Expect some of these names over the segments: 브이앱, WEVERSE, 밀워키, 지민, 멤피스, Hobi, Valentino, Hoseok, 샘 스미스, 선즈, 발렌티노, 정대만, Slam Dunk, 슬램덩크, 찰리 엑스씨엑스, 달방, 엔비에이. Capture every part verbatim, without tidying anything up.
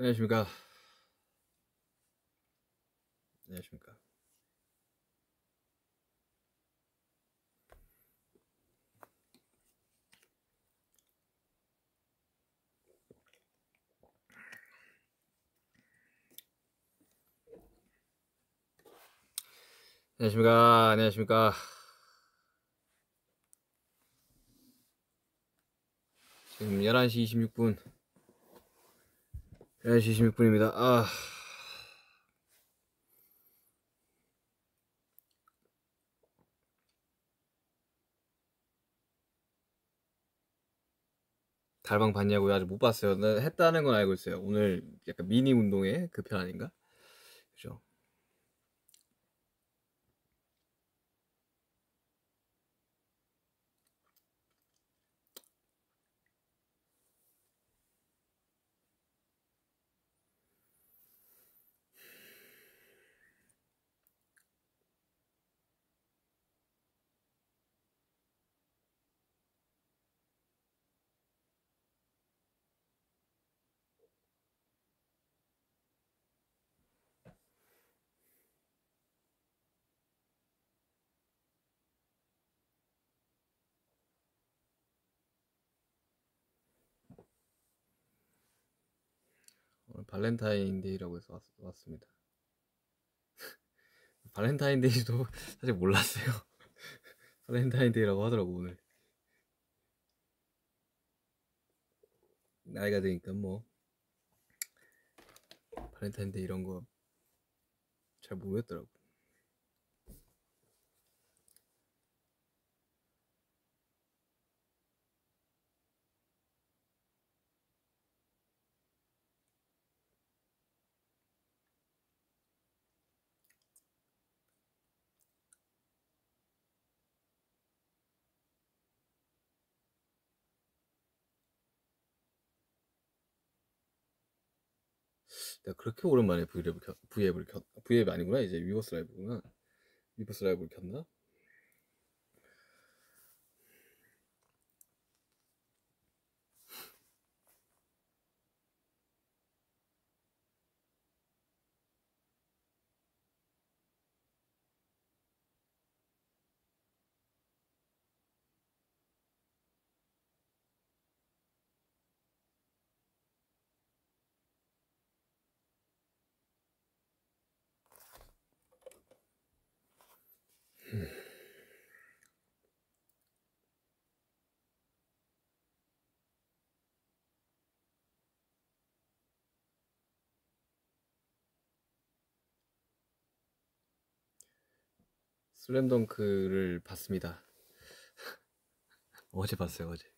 안녕하십니까. 안녕하십니까. 안녕하십니까. 안녕하십니까. 지금 열한 시 이십육 분. 열한 시 이십육 분입니다. 아. 달방 봤냐고요? 아직 못 봤어요. 했다는 건 알고 있어요. 오늘 약간 미니 운동회 그 편 아닌가? 그죠? 발렌타인데이라고 해서 왔, 왔습니다. 발렌타인데이도 사실 몰랐어요. 발렌타인데이라고 하더라고. 오늘 나이가 드니까 뭐 발렌타인데이 이런 거 잘 모르겠더라고. 내가 그렇게 오랜만에 브이앱을 켰, 브이앱을 켰, 브이앱이 아니구나. 이제 위버스 라이브구나. 위버스 라이브를 켰나? 슬램덩크를 봤습니다. 어제 봤어요. 어제.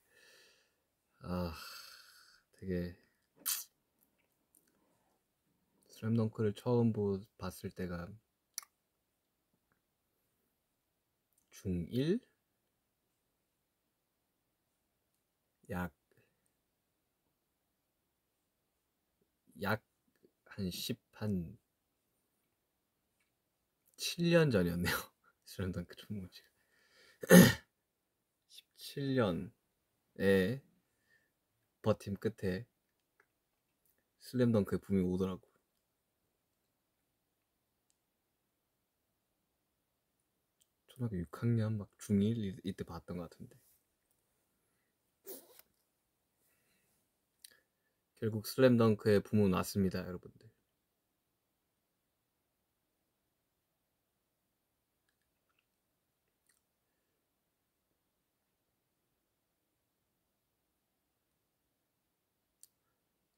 아, 되게 슬램덩크를 처음 보, 봤을 때가 중일? 약 약 한 십, 한 칠 년 전이었네요. 슬램덩크 좀 지금 십칠 년의 버팀 끝에 슬램덩크의 붐이 오더라고. 초등학교 육 학년 막 중일 이때 봤던 것 같은데, 결국 슬램덩크의 붐은 왔습니다, 여러분들.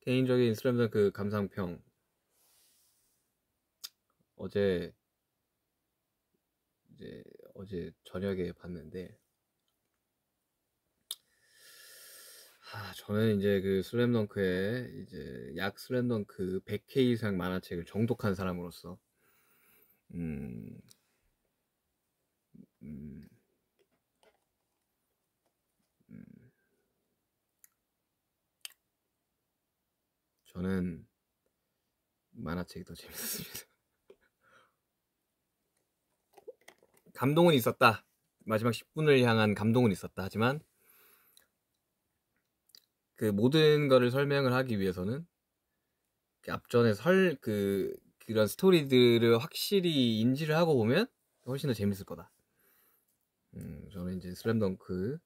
개인적인 슬램덩크 감상평. 어제 이제 어제 저녁에 봤는데, 하, 저는 이제 그 슬램덩크에 이제 약 슬램덩크 백 회 이상 만화책을 정독한 사람으로서 음, 음, 음, 저는 만화책이 더 재밌었습니다. 감동은 있었다. 마지막 십 분을 향한 감동은 있었다. 하지만 그 모든 거를 설명을 하기 위해서는 앞전에 설 그 그런 스토리들을 확실히 인지를 하고 보면 훨씬 더 재밌을 거다. 음, 저는 이제 슬램덩크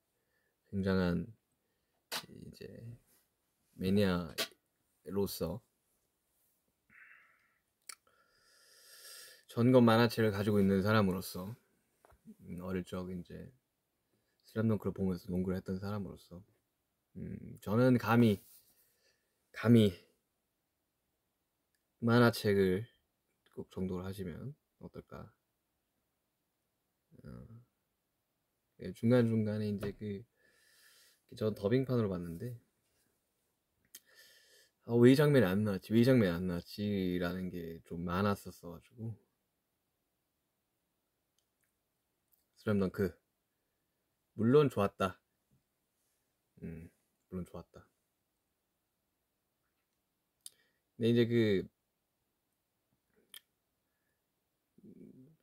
굉장한 이제 매니아로서 전건 만화책을 가지고 있는 사람으로서 음, 어릴 적 이제 슬램덩크를 보면서 농구를 했던 사람으로서 음, 저는 감히 감히 만화책을 꼭 정독을 하시면 어떨까. 어, 중간중간에 이제 그 전 더빙판으로 봤는데 아, 왜 이 장면이 안 나왔지? 왜 이 장면이 안 나왔지? 라는 게 좀 많았었어가지고 슬램덩크 물론 좋았다. 음, 물론 좋았다. 근데 이제 그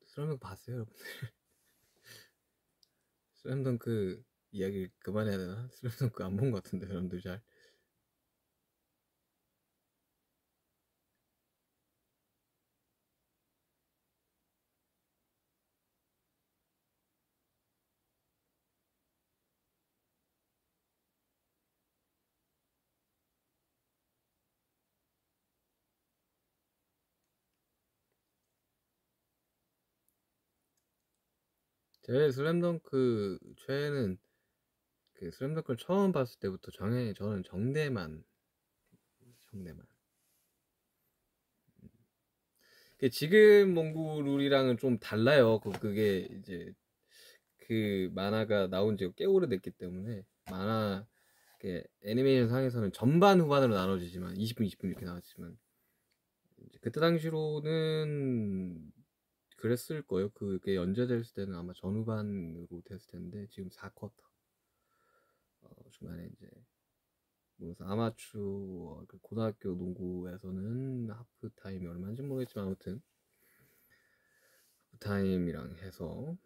슬램덩크 봤어요, 여러분들? 슬램덩크 이야기를 그만해야 되나? 슬램덩크 안 본 것 같은데, 여러분들 잘. 제 슬램덩크 최애는 그 슬램덩크를 처음 봤을 때부터 정해 저는 정대만 정대만 그 지금 농구 룰이랑은 좀 달라요. 그게 이제 그 만화가 나온 지가 꽤 오래됐기 때문에 만화 그 애니메이션 상에서는 전반 후반으로 나눠지지만 이십 분 이십 분 이렇게 나왔지만 이제 그때 당시로는 그랬을 거예요. 그게 연재됐을 때는 아마 전후반으로 됐을 텐데 지금 사 쿼터 어, 중간에 이제 아마추어 고등학교 농구에서는 하프타임이 얼마인지 모르겠지만 아무튼 하프타임이랑 해서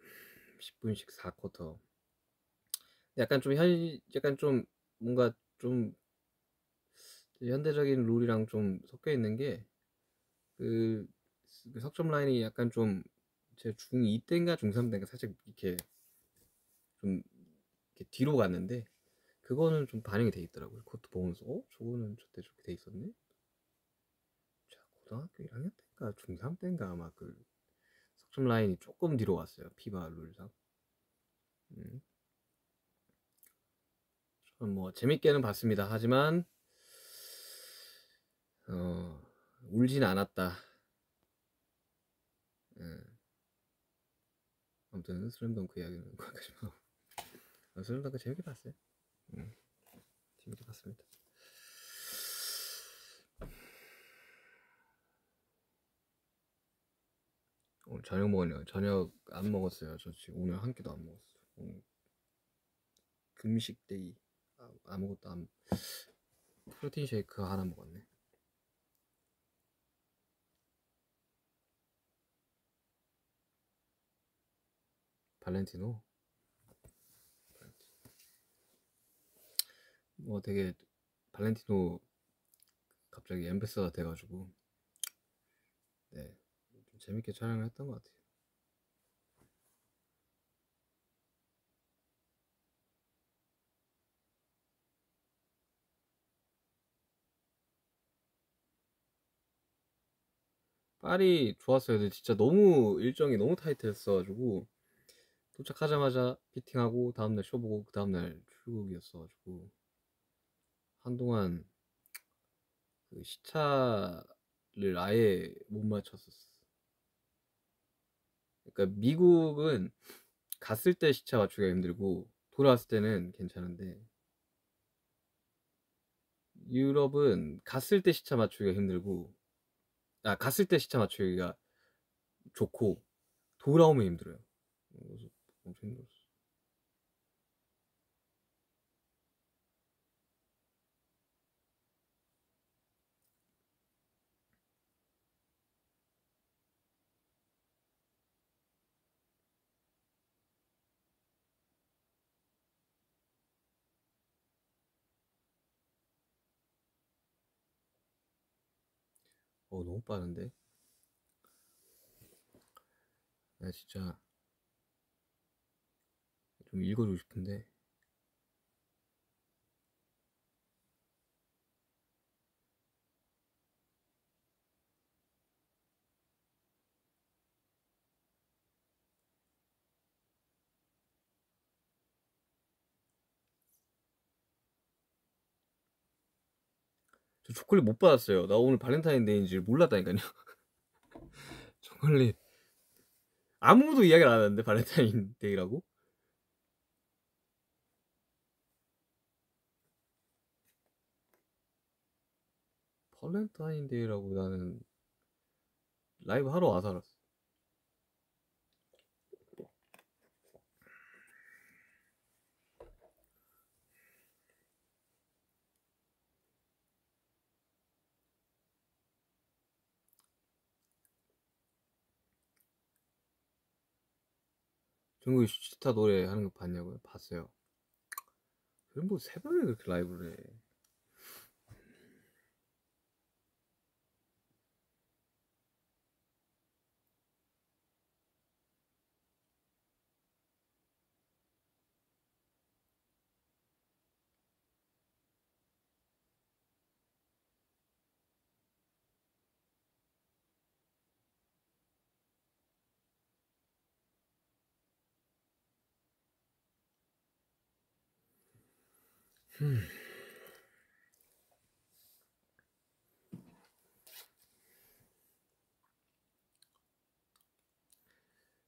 십 분씩 사 쿼터 약간 좀 현 약간 좀 뭔가 좀 현대적인 룰이랑 좀 섞여 있는 게 그 석점 라인이 약간 좀 제 중이 때인가 중삼 때인가 살짝 이렇게 좀 이렇게 뒤로 갔는데 그거는 좀 반영이 돼 있더라고요. 그것도 보면서 어? 저거는 저때 저렇게 돼 있었네? 자, 고등학교 일 학년 때인가 중삼 때인가 아마 그 석점 라인이 조금 뒤로 갔어요. 피바 룰상. 음. 저는 뭐 재밌게는 봤습니다. 하지만 어, 울진 않았다. 음. 아무튼 슬램덩크 이야기는 거기까지만 아, 슬램덩크 재밌게 봤어요. 음. 재밌게 봤습니다. 오늘 저녁 먹었냐? 저녁 안 먹었어요. 저 지금 오늘 한 끼도 안 먹었어요. 오늘 금식 데이. 아, 아무것도 안 프로틴 쉐이크 하나 먹었네. 발렌티노? 뭐 되게 발렌티노 갑자기 엠베서더가 돼가지고 네, 좀 재밌게 촬영을 했던 것 같아요. 파리 좋았어요. 근데 진짜 너무 일정이 너무 타이트했어가지고 도착하자마자 피팅하고 다음날 쇼 보고 그 다음날 출국이었어가지고 한동안 그 시차를 아예 못 맞췄었어. 그러니까 미국은 갔을 때 시차 맞추기가 힘들고 돌아왔을 때는 괜찮은데 유럽은 갔을 때 시차 맞추기가 힘들고 아 갔을 때 시차 맞추기가 좋고 돌아오면 힘들어요. 힘들었어. 어 너무 빠른데? 나 진짜 좀 읽어주고 싶은데 저 초콜릿 못 받았어요. 나 오늘 발렌타인데이인지 몰랐다니까요. 초콜릿 아무도 이야기를 안 하는데 발렌타인데이라고? 발렌타인데이라고 나는 라이브 하러 와서 알았어. 중국이 시타 노래 하는 거 봤냐고요? 봤어요. 그럼 뭐 새벽에 그렇게 라이브를 해. 음.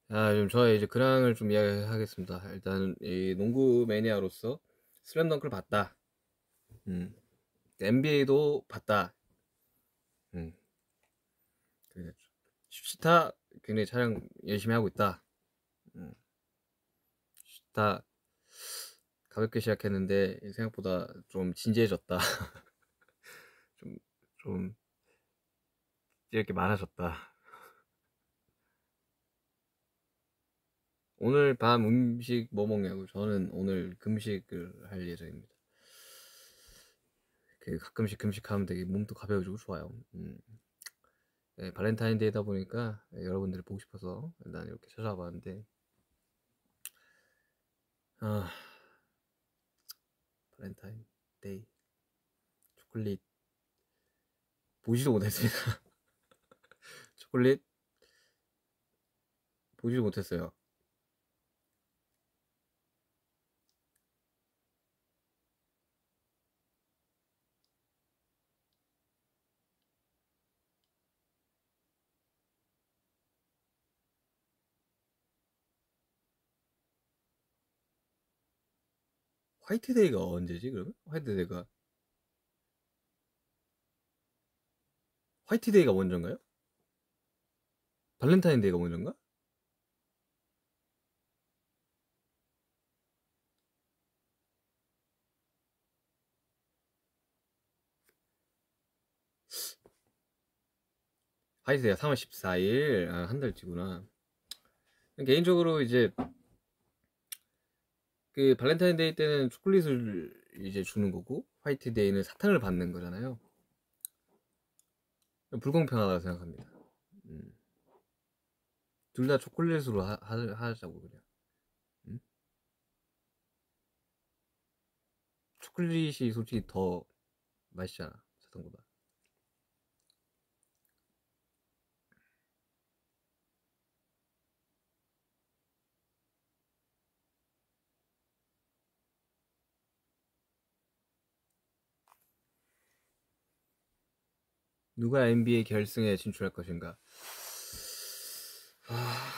아, 좀 저의 이제 근황을 좀 이야기하겠습니다. 일단 이 농구 매니아로서 슬램덩크를 봤다. 음. 엔비에이도 봤다. 음. 십시타 굉장히 촬영 열심히 하고 있다. 음. 십시타 가볍게 시작했는데 생각보다 좀 진지해졌다. 좀, 좀 이렇게 많아졌다. 오늘 밤 음식 뭐 먹냐고. 저는 오늘 금식을 할 예정입니다. 가끔씩 금식하면 되게 몸도 가벼워지고 좋아요. 음. 네, 발렌타인데이다 보니까 여러분들을 보고 싶어서 난 이렇게 찾아봤는데 아... 발렌타인데이 초콜릿 보지도 못했습니다. 초콜릿 보지도 못했어요. 화이트데이가 언제지 그러면? 화이트데이가 화이트데이가 먼저인가요? 발렌타인데이가 먼저인가? 화이트데이가 삼월 십사일. 아, 한 달치구나. 개인적으로 이제 그 발렌타인데이 때는 초콜릿을 이제 주는 거고 화이트데이는 사탕을 받는 거잖아요. 불공평하다고 생각합니다. 음. 둘 다 초콜릿으로 하, 하자고 그냥. 음? 초콜릿이 솔직히 더 맛있잖아 사탕보다. 누가 엔비에이 결승에 진출할 것인가? 아...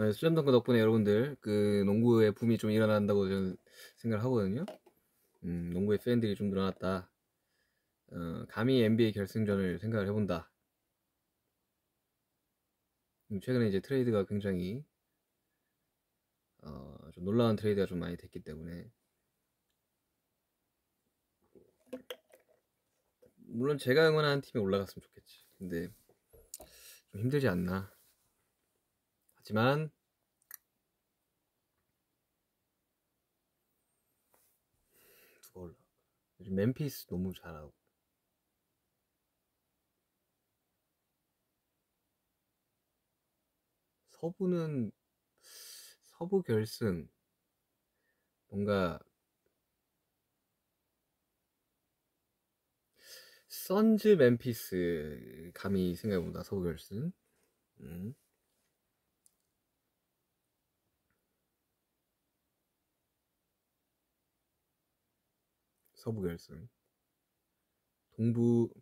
네, 슬램덩크 덕분에 여러분들 그 농구의 붐이 좀 일어난다고 저는 생각을 하거든요. 음, 농구의 팬들이 좀 늘어났다. 어, 감히 엔비에이 결승전을 생각을 해본다. 최근에 이제 트레이드가 굉장히 어, 좀 놀라운 트레이드가 좀 많이 됐기 때문에 물론 제가 응원하는 팀이 올라갔으면 좋겠지. 근데 좀 힘들지 않나. 하지만 누가 올라가? 요즘 멤피스 너무 잘하고 서부는 서부 결승 뭔가 선즈 멤피스 감히 생각해본다. 서부 결승. 음. 서부 결승. 동부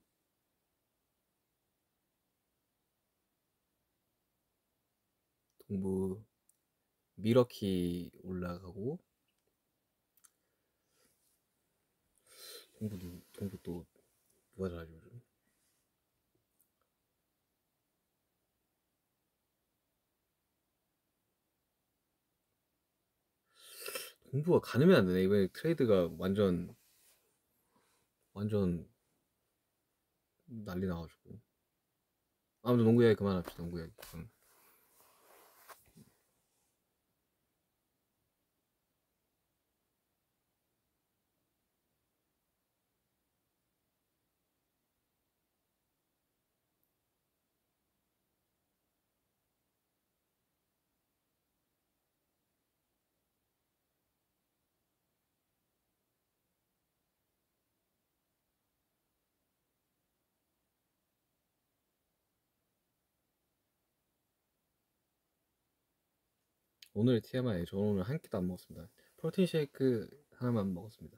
동부 밀워키 올라가고 동부 누 동부 또 누가 잘하지 요즘? 동부가 가늠이 안 되네. 이번에 트레이드가 완전 완전 난리 나가지고. 아무튼 농구 이야기 그만합시다. 농구 이야기. 응. 오늘의 티엠아이. 저는 오늘 한 끼도 안 먹었습니다. 프로틴 쉐이크 하나만 먹었습니다.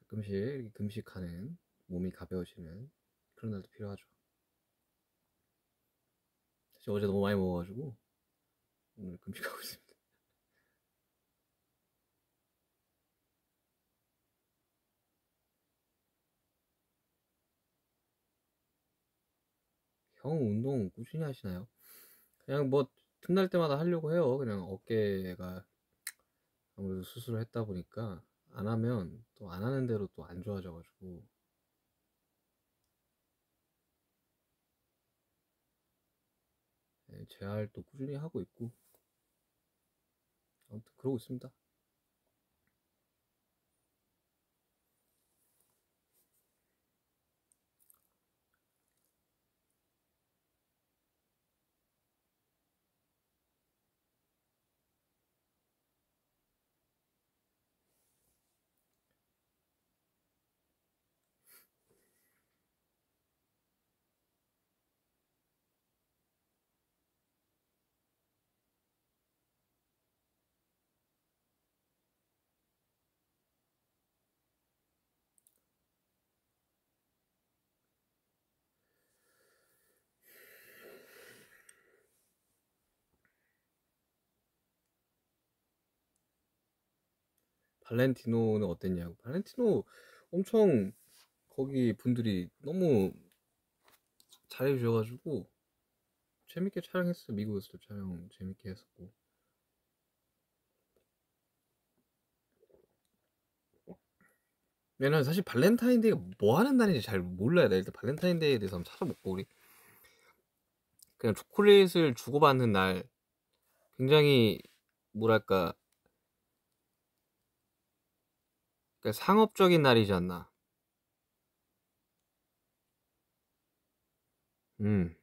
가끔씩 금식하는, 몸이 가벼워지는 그런 날도 필요하죠. 사실 어제 너무 많이 먹어가지고 오늘 금식하고 있습니다. 형 운동 꾸준히 하시나요? 그냥 뭐 틈날 때마다 하려고 해요. 그냥 어깨가 아무래도 수술을 했다 보니까 안 하면 또 안 하는 대로 또 안 좋아져가지고. 네, 재활 또 꾸준히 하고 있고 아무튼 그러고 있습니다. 발렌티노는 어땠냐고. 발렌티노 엄청 거기 분들이 너무 잘해주셔가지고 재밌게 촬영했어요. 미국에서도 촬영 재밌게 했었고. 왜냐면 사실 발렌타인데이가 뭐 하는 날인지 잘 몰라요. 일단 발렌타인데이에 대해서 한번 찾아보고. 우리 그냥 초콜릿을 주고받는 날. 굉장히 뭐랄까 그러니까 상업적인 날이지 않나. 음.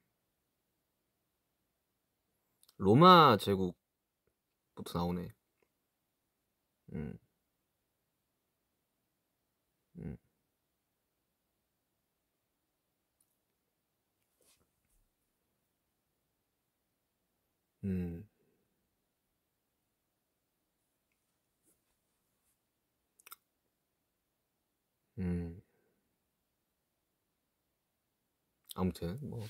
로마 제국부터 나오네. 음. 음. 음. 음 아무튼 뭐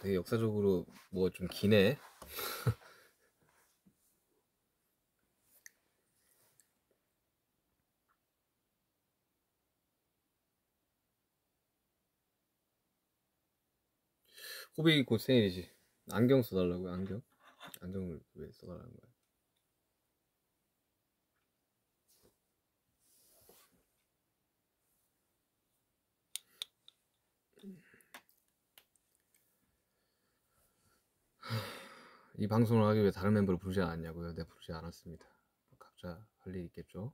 되게 역사적으로 뭐 좀 기네. 호비 곧 생일이지. 안경 써달라고요? 안경? 안경을 왜 써달라는 거야? 이 방송을 하기 위해 다른 멤버를 부르지 않았냐고요? 네, 부르지 않았습니다. 각자 할 일이 있겠죠?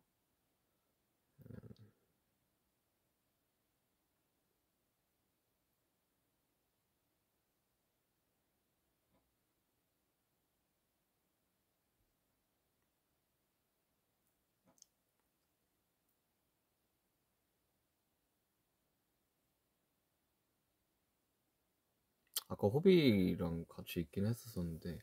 아까 호비랑 같이 있긴 했었었는데.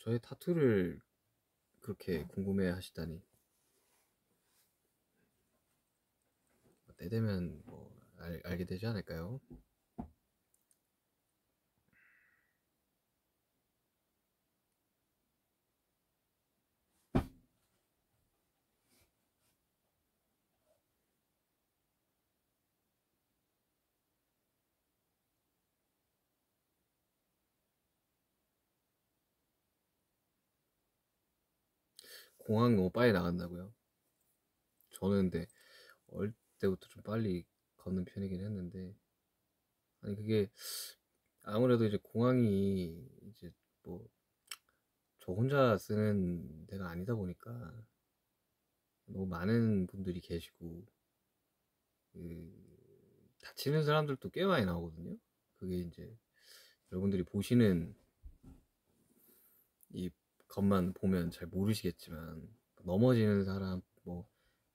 저의 타투를 그렇게 궁금해 하시다니. 때 되면 뭐 알, 알게 되지 않을까요? 공항 너무 빨리 나간다고요? 저는 근데 어릴 때부터 좀 빨리 걷는 편이긴 했는데, 아니 그게 아무래도 이제 공항이 이제 뭐 저 혼자 쓰는 데가 아니다 보니까 너무 많은 분들이 계시고 그 다치는 사람들도 꽤 많이 나오거든요. 그게 이제 여러분들이 보시는 이 것만 보면 잘 모르시겠지만, 넘어지는 사람, 뭐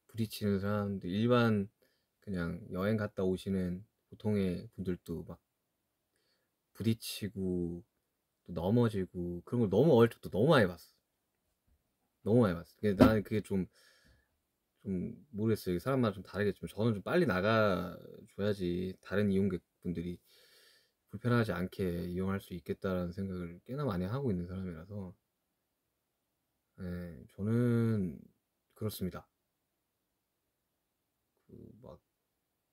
부딪히는 사람들, 일반 그냥 여행 갔다 오시는 보통의 분들도 막 부딪히고 또 넘어지고 그런 걸 너무 어릴 때부터 너무 많이 봤어. 너무 많이 봤어. 근데 나는 그게 좀 좀 모르겠어요. 사람마다 좀 다르겠지만 저는 좀 빨리 나가줘야지 다른 이용객분들이 불편하지 않게 이용할 수 있겠다라는 생각을 꽤나 많이 하고 있는 사람이라서. 네, 저는 그렇습니다. 그 막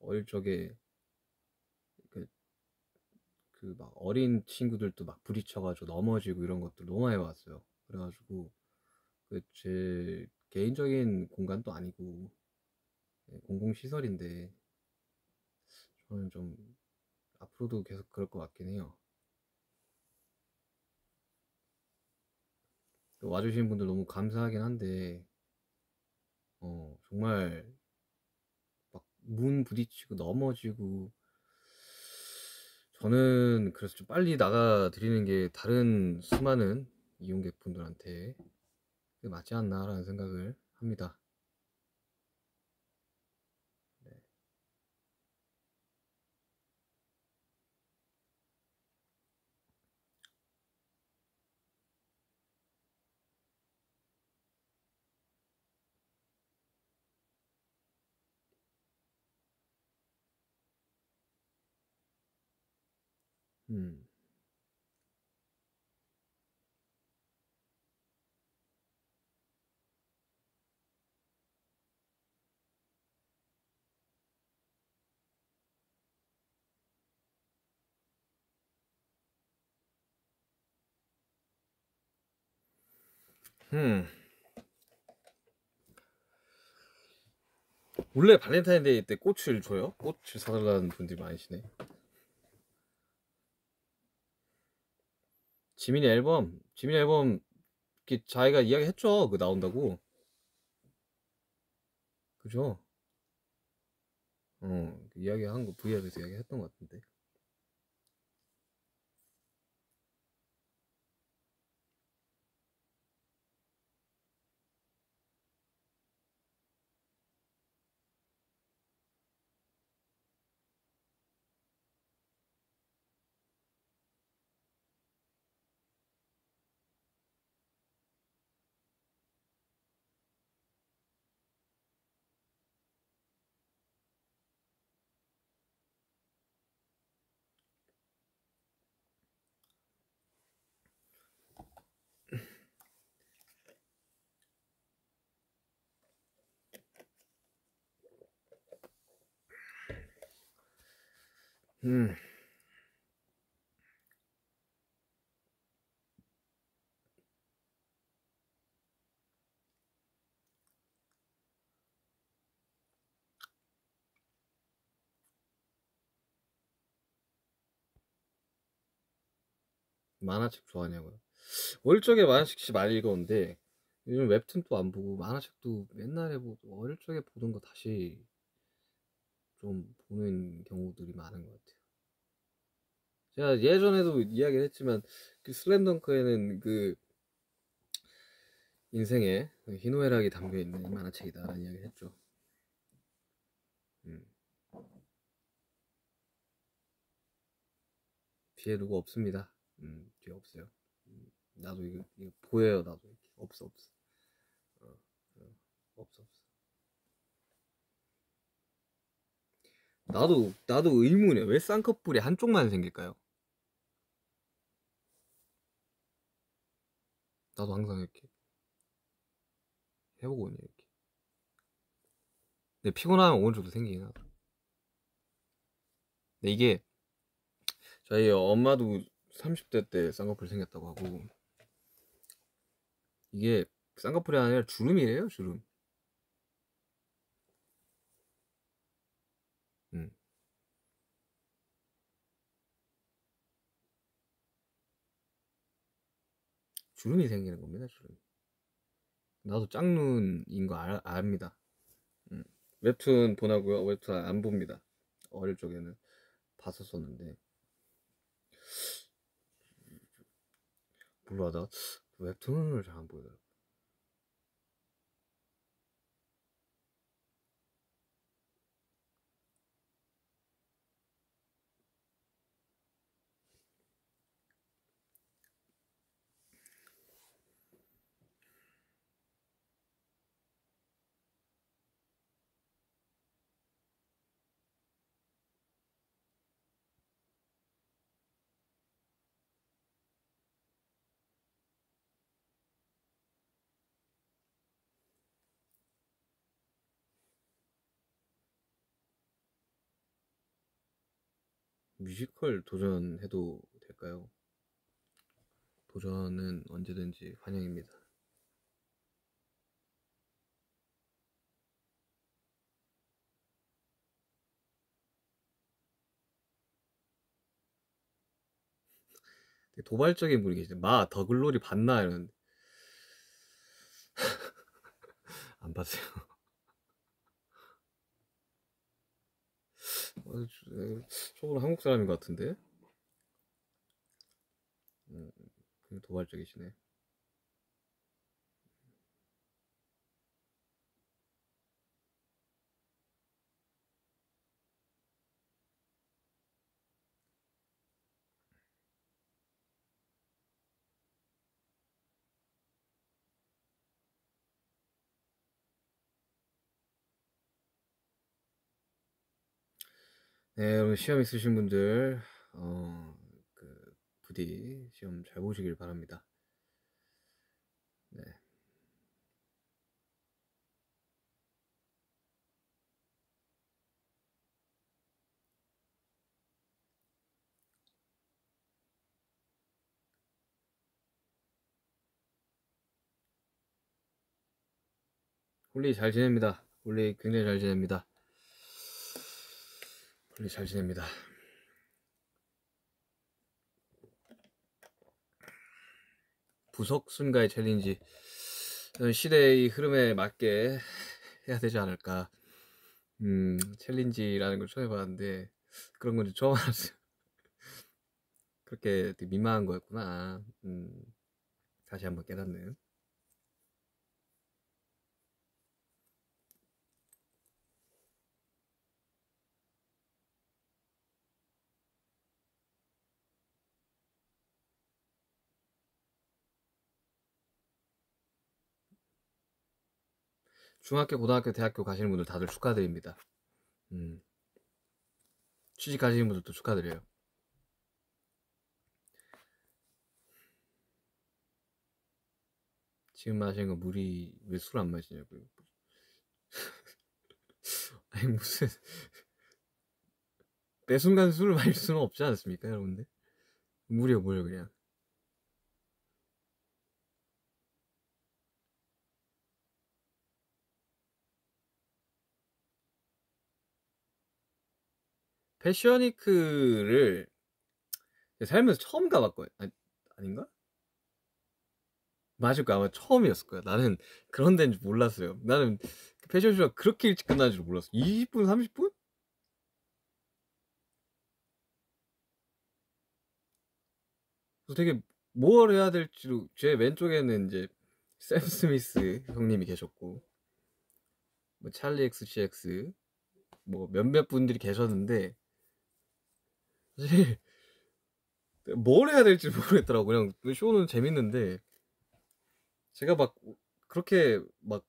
어릴 적에 그 그 막 어린 친구들도 막 부딪혀가지고 넘어지고 이런 것들 너무 많이 봤어요. 그래가지고 그 제 개인적인 공간도 아니고 공공시설인데 저는 좀 앞으로도 계속 그럴 것 같긴 해요. 와주신 분들 너무 감사하긴 한데, 어, 정말, 막, 문 부딪히고 넘어지고, 저는 그래서 좀 빨리 나가드리는 게 다른 수많은 이용객분들한테 맞지 않나라는 생각을 합니다. 음. 음. 원래 발렌타인데이 때 꽃을 줘요? 꽃을 사달라는 분들이 많으시네. 지민이 앨범, 지민이 앨범 이렇게 자기가 이야기했죠. 그 나온다고. 그죠? 어, 이야기한 거 브이앱에서 이야기했던 것 같은데. 음. 만화책 좋아하냐고요. 어릴 적에 만화책씩 많이 읽었는데 요즘 웹툰도 안 보고 만화책도 맨날에 보고 어릴 적에 보던 거 다시 좀 보는 경우들이 많은 것 같아요. 제가 예전에도 이야기를 했지만 그 슬램덩크에는 그 인생에 희노애락이 담겨있는 만화책이다 라는 이야기를 했죠. 음. 뒤에 누구 없습니다. 음, 뒤에 없어요. 음, 나도 이거, 이거 보여요. 나도 이렇게. 없어 없어 어, 어, 없어 없어 나도 나도 의문이야. 왜 쌍꺼풀이 한쪽만 생길까요? 나도 항상 이렇게 해보거든요. 이렇게. 근데 피곤하면 오른쪽도 생기긴 하다. 근데 이게 저희 엄마도 삼십 대 때 쌍꺼풀 생겼다고 하고 이게 쌍꺼풀이 아니라 주름이래요. 주름. 음. 주름이 생기는 겁니다. 주름. 나도 짝눈인 거 알, 압니다. 음. 웹툰 보나고요. 웹툰 안 봅니다. 어릴 적에는 봤었었는데 몰라 나 웹툰을 잘 안 보여요. 뮤지컬 도전해도 될까요? 도전은 언제든지 환영입니다. 되게 도발적인 분이 계시네. 마, 더 글로리 봤나? 이러는데 안 봤어요. 저분은 한국 사람인 것 같은데? 음, 도발적이시네. 네, 여러분 시험 있으신 분들 어, 그 부디 시험 잘 보시길 바랍니다. 네. 홀리 잘 지냅니다. 홀리 굉장히 잘 지냅니다. 잘 지냅니다. 부석 순가의 챌린지 시대의 흐름에 맞게 해야 되지 않을까. 음, 챌린지라는 걸 처음 해봤는데 그런 건지 처음 알았어요. 그렇게 되게 민망한 거였구나. 음, 다시 한번 깨닫네요. 중학교, 고등학교, 대학교 가시는 분들 다들 축하드립니다. 음. 취직 가시는 분들도 축하드려요. 지금 마시는 거 물이 왜 술 안 마시냐고요. 아니 무슨 매 순간 술을 마실 수는 없지 않습니까 여러분들? 물이요 뭐예요 그냥. 패션위크를 살면서 처음 가봤거든요. 아니, 아닌가? 맞을 거야. 아마 처음이었을 거야. 나는 그런 데인 줄 몰랐어요. 나는 패션쇼가 그렇게 일찍 끝나는 줄 몰랐어. 이십 분, 삼십 분? 되게 뭘 해야 될지. 제 왼쪽에는 이제 샘 스미스 형님이 계셨고, 뭐 찰리 엑스씨엑스 뭐 몇몇 분들이 계셨는데, 사실 뭘 해야 될지 모르겠더라고. 그냥 쇼는 재밌는데 제가 막 그렇게 막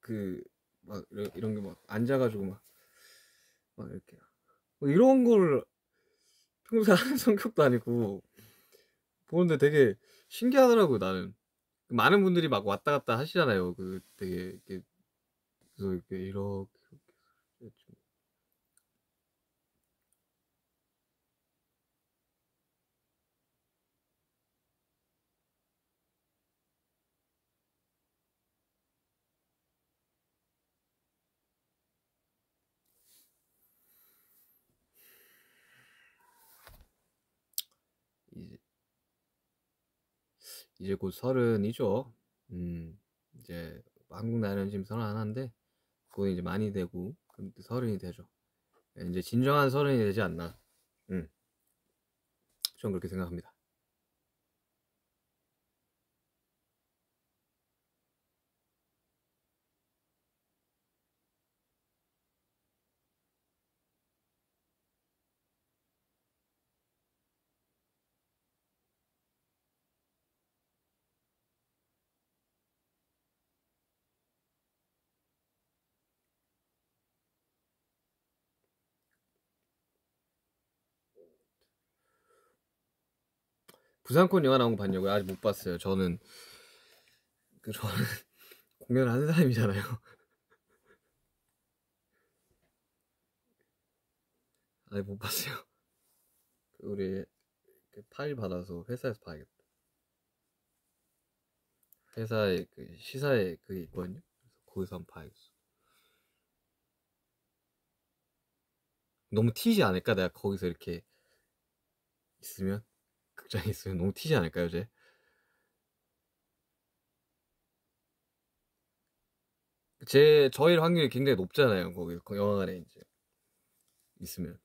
그 막 이런 게 막 앉아가지고 막 막 이렇게 뭐 이런 걸 평소에 하는 성격도 아니고, 보는데 되게 신기하더라고요. 나는 많은 분들이 막 왔다 갔다 하시잖아요. 그 되게 이렇게, 그래서 이렇게 이렇게, 이렇게 이제 이제 곧 서른이죠. 음, 이제 한국 나이는 지금 서른 하나인데 곧 이제 많이 되고 그럼 서른이 되죠. 이제 진정한 서른이 되지 않나. 음, 전 그렇게 생각합니다. 부산콘 영화 나온 거 봤냐고요? 아직 못 봤어요. 저는 그 저는 공연을 하는 사람이잖아요. 아직 못 봤어요. 우리 파일 받아서 회사에서 봐야겠다. 회사에 그 시사에 그게 있거든요. 그래서 거기서 한번 봐야겠어. 너무 튀지 않을까? 내가 거기서 이렇게 있으면? 극장에 있어요. 너무 튀지 않을까요, 이제? 제 저일 확률이 굉장히 높잖아요. 거기 영화관에 이제 있으면.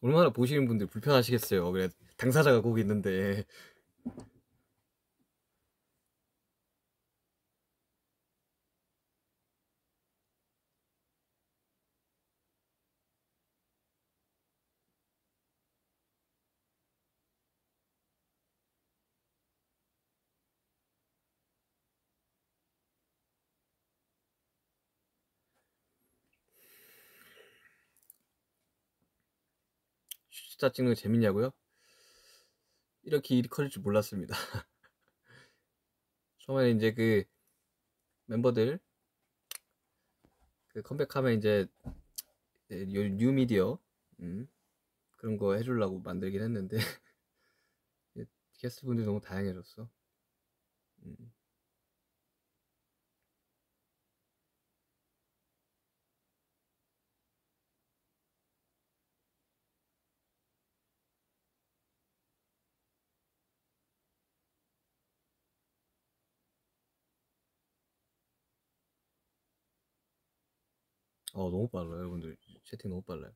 얼마나 보시는 분들 불편하시겠어요. 그래 당사자가 거기 있는데. 숫자 찍는 거 재밌냐고요? 이렇게 일이 커질 줄 몰랐습니다. 처음에 이제 그 멤버들 그 컴백하면 이제 뉴미디어 음, 그런 거 해주려고 만들긴 했는데 게스트분들이 너무 다양해졌어. 음. 어, 너무 빨라요. 여러분들 채팅 너무 빨라요.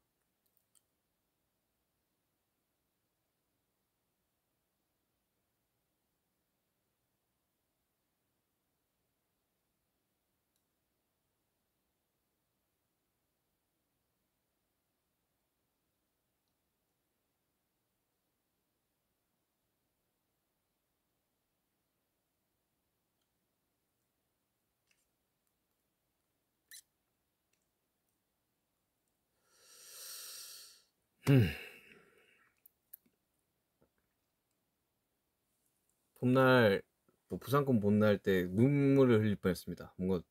봄날 뭐 부산권 봄날 때 눈물을 흘릴 뻔했습니다. 뭔가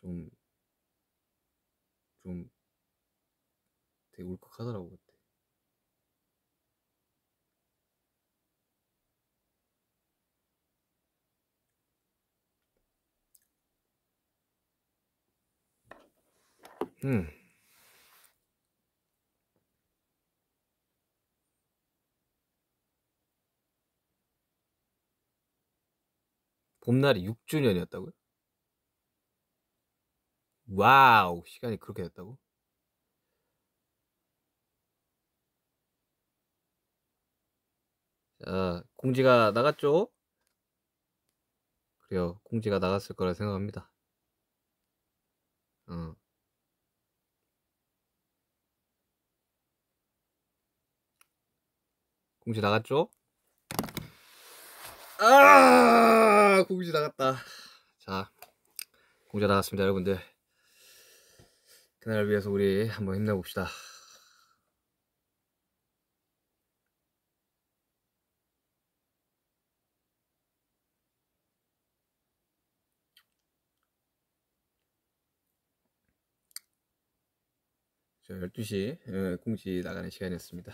좀 좀 되게 울컥하더라고 그때. 음. 봄날이 육 주년이었다고요? 와우, 시간이 그렇게 됐다고? 자, 공지가 나갔죠? 그래요, 공지가 나갔을 거라 생각합니다. 어. 공지 나갔죠? 아, 공지 나갔다. 자, 공지 나갔습니다, 여러분들. 그날을 위해서 우리 한번 힘내봅시다. 자, 열두 시 공지 나가는 시간이었습니다.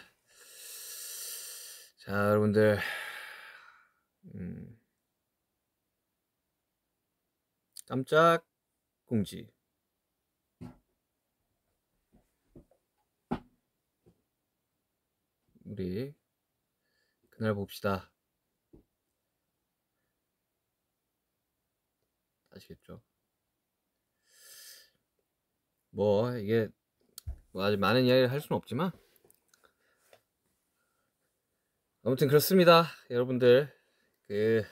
자, 여러분들. 음. 깜짝 공지. 우리 그날 봅시다. 아시겠죠? 뭐 이게 뭐 아주 많은 이야기를 할 수는 없지만 아무튼 그렇습니다, 여러분들. 그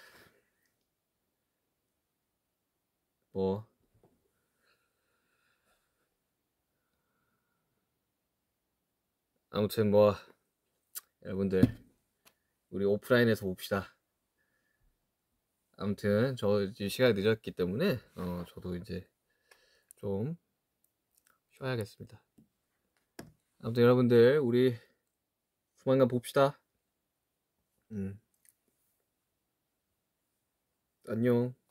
뭐 아무튼 뭐 여러분들 우리 오프라인에서 봅시다. 아무튼 저 이제 시간이 늦었기 때문에 어 저도 이제 좀 쉬어야겠습니다. 아무튼 여러분들 우리 조만간 봅시다. 음. 안녕.